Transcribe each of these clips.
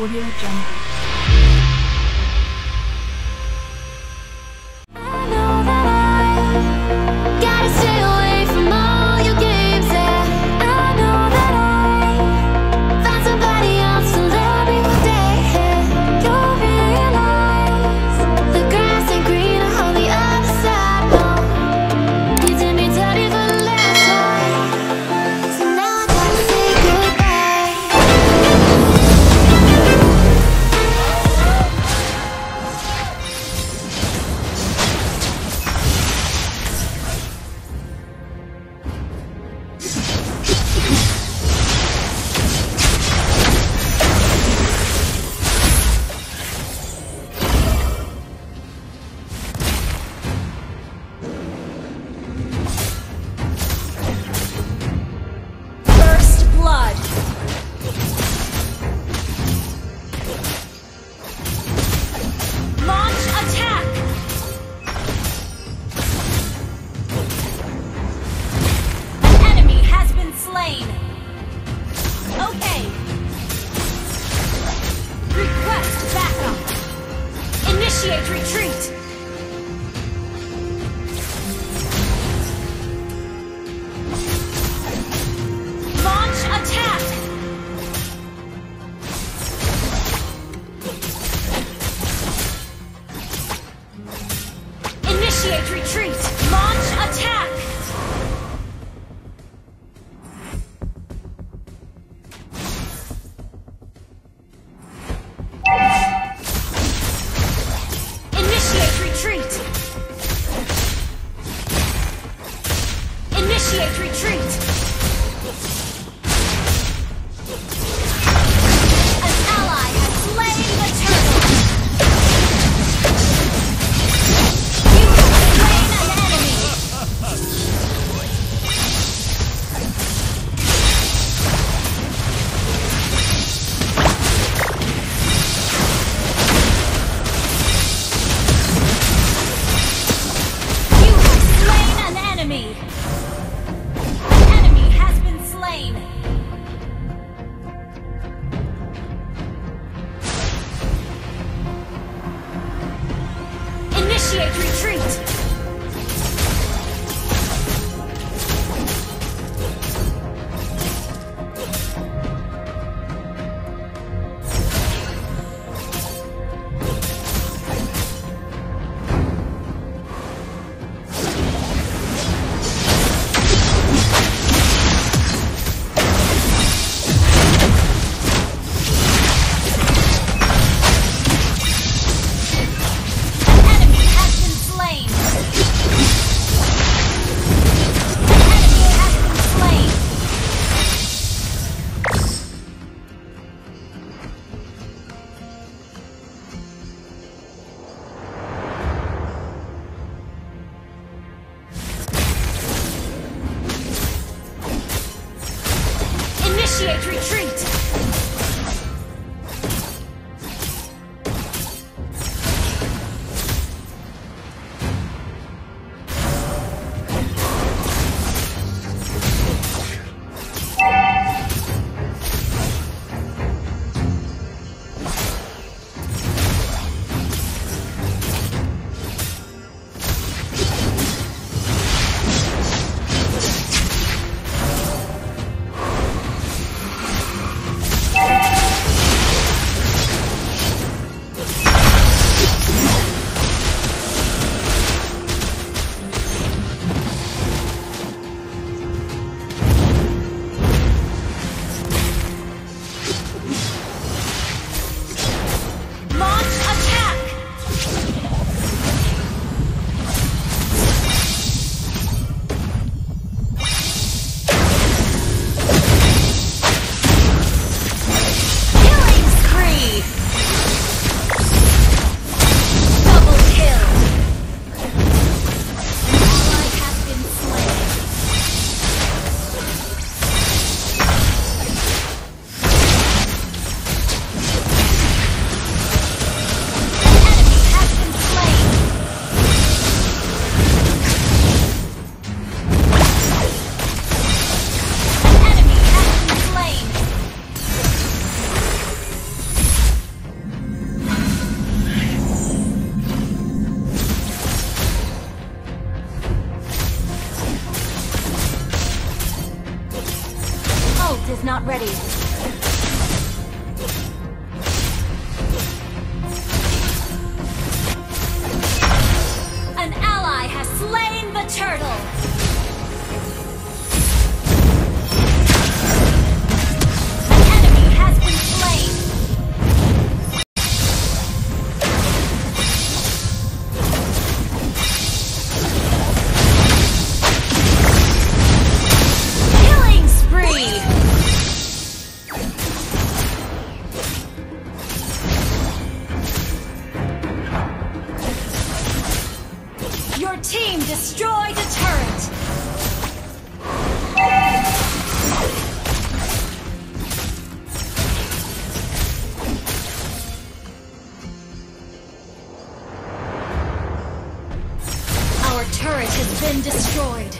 Audio Jungle. Retreat! Launch attack! Initiate retreat! Launch attack! Initiate retreat! An ally has slain the turtle! You have slain an enemy! You have slain an enemy! Initiate retreat! Initiate retreat! destroyed a turret! Our turret has been destroyed.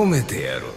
Cometearon.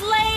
slain.